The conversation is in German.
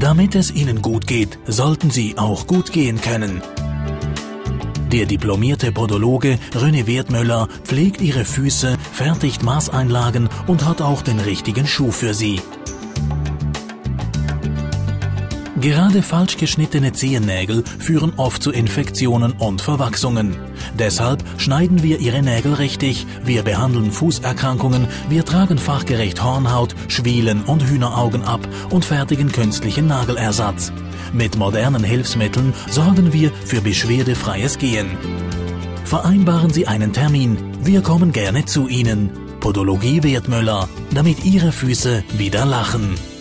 Damit es Ihnen gut geht, sollten Sie auch gut gehen können. Der diplomierte Podologe René Werthmüller pflegt Ihre Füße, fertigt Maßeinlagen und hat auch den richtigen Schuh für Sie. Gerade falsch geschnittene Zehennägel führen oft zu Infektionen und Verwachsungen. Deshalb schneiden wir Ihre Nägel richtig, wir behandeln Fußerkrankungen, wir tragen fachgerecht Hornhaut, Schwielen und Hühneraugen ab und fertigen künstlichen Nagelersatz. Mit modernen Hilfsmitteln sorgen wir für beschwerdefreies Gehen. Vereinbaren Sie einen Termin, wir kommen gerne zu Ihnen. Podologie Werthmüller, damit Ihre Füße wieder lachen.